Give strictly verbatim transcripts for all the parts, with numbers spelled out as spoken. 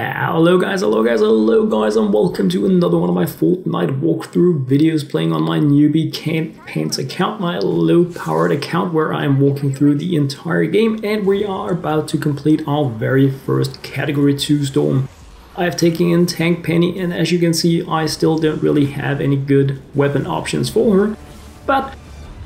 Hello guys, hello guys, hello guys, and welcome to another one of my Fortnite walkthrough videos playing on my newbie Tank Penny account, my low-powered account where I am walking through the entire game, and we are about to complete our very first Category two storm. I have taken in Tank Penny, and as you can see, I still don't really have any good weapon options for her, but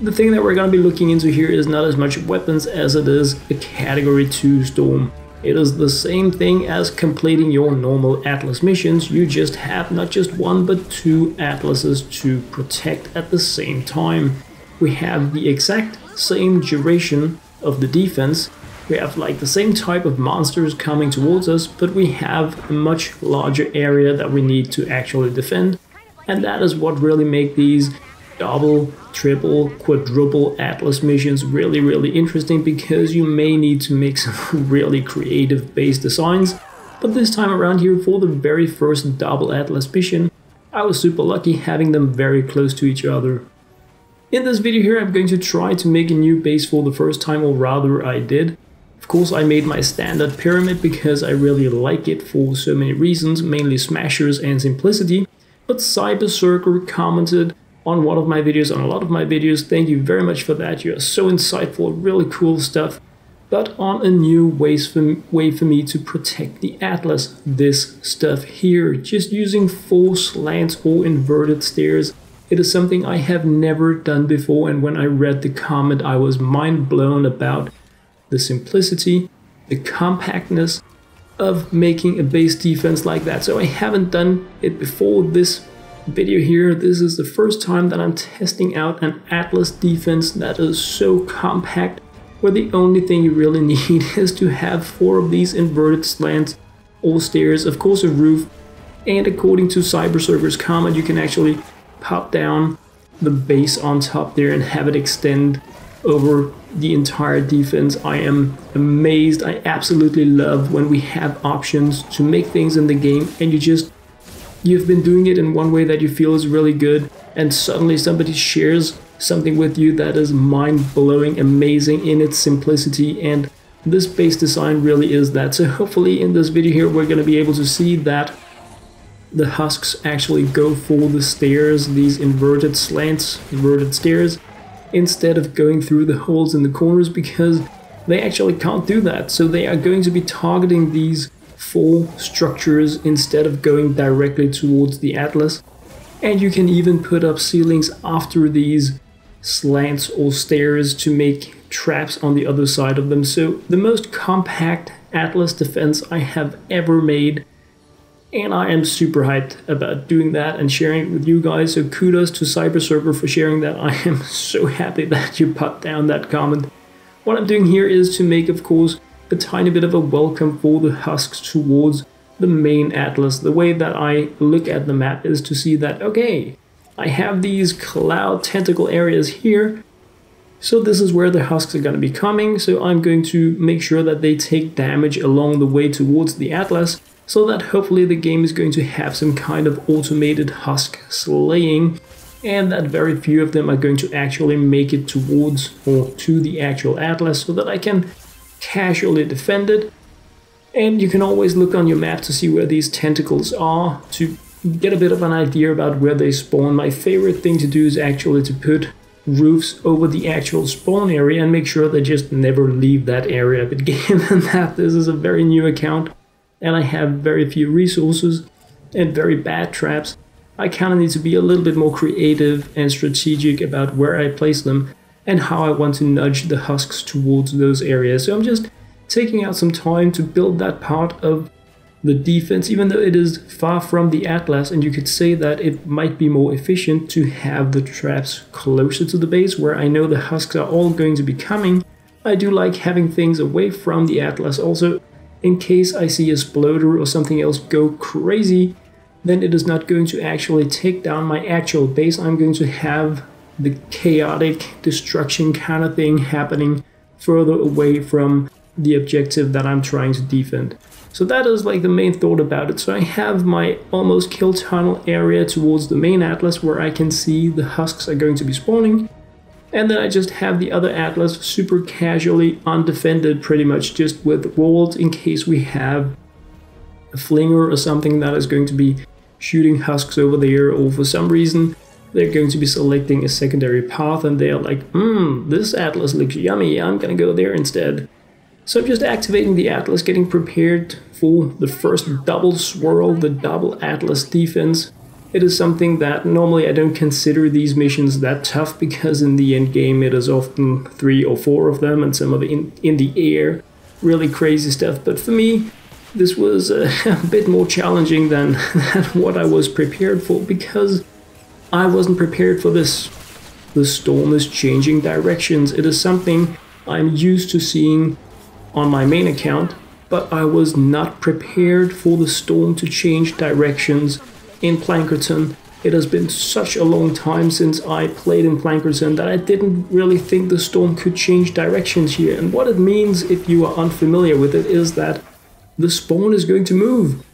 the thing that we're going to be looking into here is not as much weapons as it is a Category two storm. It is the same thing as completing your normal Atlas missions, you just have not just one but two Atlases to protect at the same time. We have the exact same duration of the defense, we have like the same type of monsters coming towards us, but we have a much larger area that we need to actually defend, and that is what really makes these double, triple, quadruple Atlas missions really really interesting, because you may need to make some really creative base designs. But this time around here for the very first double Atlas mission, I was super lucky having them very close to each other. In this video here I'm going to try to make a new base for the first time, or rather I did. Of course I made my standard pyramid because I really like it for so many reasons, mainly smashers and simplicity, but Psibezerker commented on one of my videos, on a lot of my videos, thank you very much for that, you are so insightful, really cool stuff, but on a new ways for me, way for me to protect the Atlas, this stuff here, just using four slants or inverted stairs, it is something I have never done before, and when I read the comment I was mind blown about the simplicity, the compactness of making a base defense like that. So I haven't done it before this video here, this is the first time that I'm testing out an Atlas defense that is so compact, where the only thing you really need is to have four of these inverted slants or stairs, of course a roof, and according to Psibezerker's comment you can actually pop down the base on top there and have it extend over the entire defense. I am amazed, I absolutely love when we have options to make things in the game and you just you've been doing it in one way that you feel is really good, and suddenly somebody shares something with you that is mind-blowing, amazing in its simplicity, and this base design really is that. So hopefully in this video here we're going to be able to see that the husks actually go for the stairs, these inverted slants, inverted stairs, instead of going through the holes in the corners, because they actually can't do that. So they are going to be targeting these four structures instead of going directly towards the Atlas, and you can even put up ceilings after these slants or stairs to make traps on the other side of them. So the most compact Atlas defense I have ever made, and I am super hyped about doing that and sharing it with you guys, so kudos to Psibezerker for sharing that. I am so happy that you put down that comment. What I'm doing here is to make, of course, a tiny bit of a welcome for the husks towards the main Atlas. The way that I look at the map is to see that, okay, I have these cloud tentacle areas here, so this is where the husks are going to be coming, so I'm going to make sure that they take damage along the way towards the Atlas, so that hopefully the game is going to have some kind of automated husk slaying, and that very few of them are going to actually make it towards or to the actual Atlas, so that I can casually defended, and you can always look on your map to see where these tentacles are to get a bit of an idea about where they spawn. My favorite thing to do is actually to put roofs over the actual spawn area and make sure they just never leave that area, but given that this is a very new account and I have very few resources and very bad traps, I kind of need to be a little bit more creative and strategic about where I place them and how I want to nudge the husks towards those areas. So I'm just taking out some time to build that part of the defense, even though it is far from the Atlas, and you could say that it might be more efficient to have the traps closer to the base where I know the husks are all going to be coming. I do like having things away from the Atlas also, in case I see a sploder or something else go crazy, then it is not going to actually take down my actual base. I'm going to have the chaotic destruction kind of thing happening further away from the objective that I'm trying to defend. So that is like the main thought about it. So I have my almost kill tunnel area towards the main Atlas where I can see the husks are going to be spawning, and then I just have the other Atlas super casually undefended, pretty much just with walls in case we have a flinger or something that is going to be shooting husks over there, or for some reason they're going to be selecting a secondary path and they're like, hmm, this Atlas looks yummy, I'm gonna go there instead. So I'm just activating the Atlas, getting prepared for the first double swirl, the double Atlas defense. It is something that normally I don't consider these missions that tough, because in the end game it is often three or four of them and some of it in, in the air, really crazy stuff. But for me, this was a, a bit more challenging than, than what I was prepared for, because I wasn't prepared for this. The storm is changing directions. It is something I'm used to seeing on my main account, but I was not prepared for the storm to change directions in Plankerton. It has been such a long time since I played in Plankerton that I didn't really think the storm could change directions here. And what it means, if you are unfamiliar with it, is that the spawn is going to move.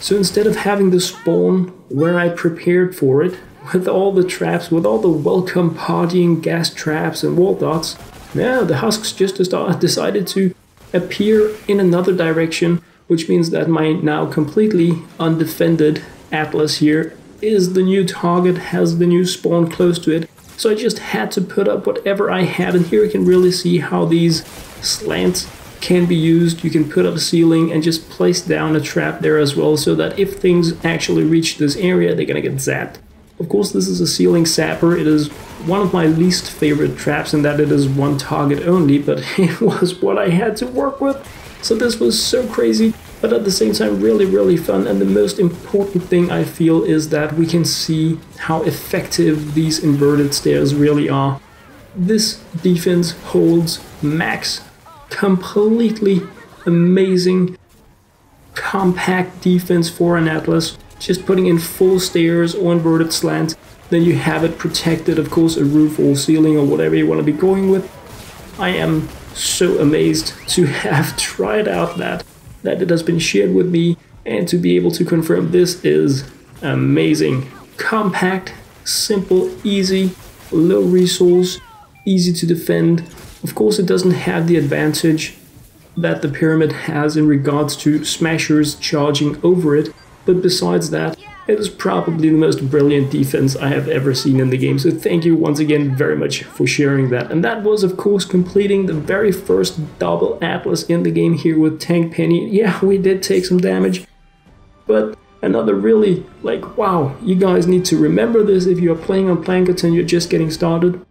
So instead of having the spawn where I prepared for it, with all the traps, with all the welcome partying gas traps and wall dots, now the husks just decided to appear in another direction, which means that my now completely undefended Atlas here is the new target, has the new spawn close to it. So I just had to put up whatever I had, and here you can really see how these slants can be used. You can put up a ceiling and just place down a trap there as well, so that if things actually reach this area, they're gonna get zapped. Of course, this is a ceiling sapper. It is one of my least favorite traps in that it is one target only, but it was what I had to work with. So this was so crazy, but at the same time really, really fun. And the most important thing I feel is that we can see how effective these inverted stairs really are. This defense holds max. Completely amazing, compact defense for an Atlas. Just putting in full stairs or inverted slant, then you have it protected, of course, a roof or ceiling or whatever you want to be going with. I am so amazed to have tried out that, that it has been shared with me, and to be able to confirm this is amazing. Compact, simple, easy, low resource, easy to defend. Of course, it doesn't have the advantage that the pyramid has in regards to smashers charging over it, but besides that, it is probably the most brilliant defense I have ever seen in the game. So thank you once again very much for sharing that. And that was, of course, completing the very first double Atlas in the game here with Tank Penny. Yeah, we did take some damage, but another really, like, wow, you guys need to remember this if you are playing on Plankerton, you're just getting started.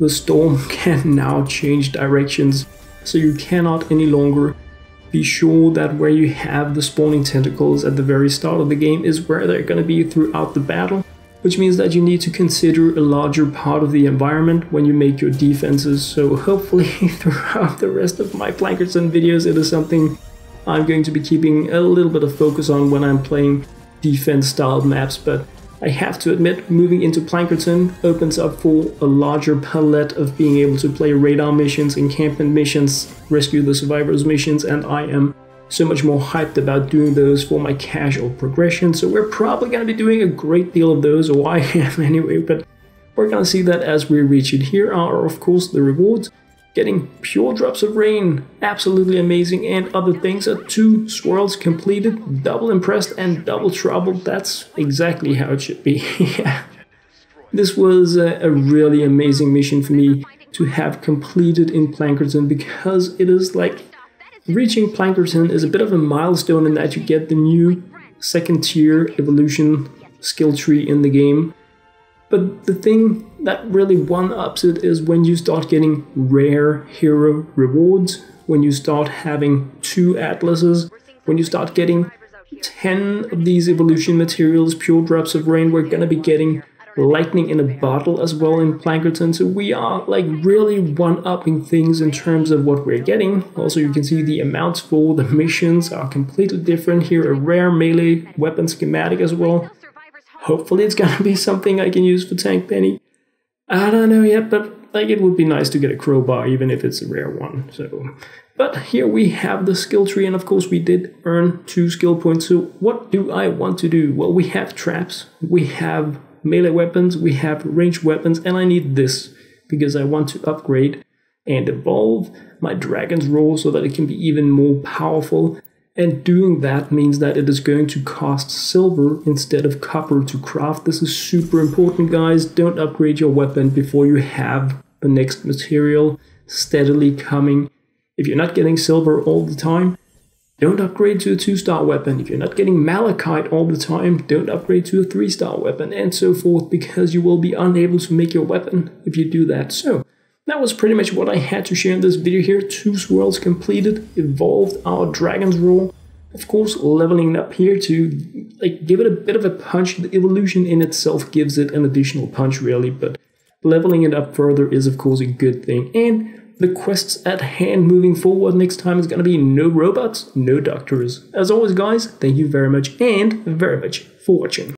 The storm can now change directions, so you cannot any longer be sure that where you have the spawning tentacles at the very start of the game is where they're going to be throughout the battle, which means that you need to consider a larger part of the environment when you make your defenses. So hopefully throughout the rest of my Plankerton videos, it is something I'm going to be keeping a little bit of focus on when I'm playing defense style maps. But I have to admit, moving into Plankerton opens up for a larger palette of being able to play radar missions, encampment missions, rescue the survivors missions, and I am so much more hyped about doing those for my casual progression. So we're probably going to be doing a great deal of those, or I am anyway, but we're going to see that as we reach it. Here are, of course, the rewards. Getting pure drops of rain, absolutely amazing, and other things. Are two swirls completed, double impressed and double troubled. That's exactly how it should be. Yeah. This was a, a really amazing mission for me to have completed in Plankerton, because it is like reaching Plankerton is a bit of a milestone in that you get the new second tier evolution skill tree in the game. But the thing that really one-ups it is when you start getting rare hero rewards, when you start having two Atlases, when you start getting ten of these evolution materials, pure drops of rain. We're going to be getting lightning in a bottle as well in Plankerton, so we are like really one-upping things in terms of what we're getting. Also, you can see the amounts for the missions are completely different. Here, a rare melee weapon schematic as well. Hopefully it's gonna be something I can use for Tank Penny. I don't know yet, but like it would be nice to get a crowbar, even if it's a rare one. So, but here we have the skill tree, and of course we did earn two skill points. So what do I want to do? Well, we have traps, we have melee weapons, we have ranged weapons, and I need this because I want to upgrade and evolve my Dragon's Roar so that it can be even more powerful. And doing that means that it is going to cost silver instead of copper to craft. This is super important, guys. Don't upgrade your weapon before you have the next material steadily coming. If you're not getting silver all the time, don't upgrade to a two-star weapon. If you're not getting malachite all the time, don't upgrade to a three-star weapon, and so forth, because you will be unable to make your weapon if you do that. So, that was pretty much what I had to share in this video here. Two Swirls completed, evolved our Dragon's Roar. Of course, leveling up here to like give it a bit of a punch. The evolution in itself gives it an additional punch, really, but leveling it up further is, of course, a good thing. And the quests at hand moving forward next time is going to be no robots, no doctors. As always, guys, thank you very much and very much for watching.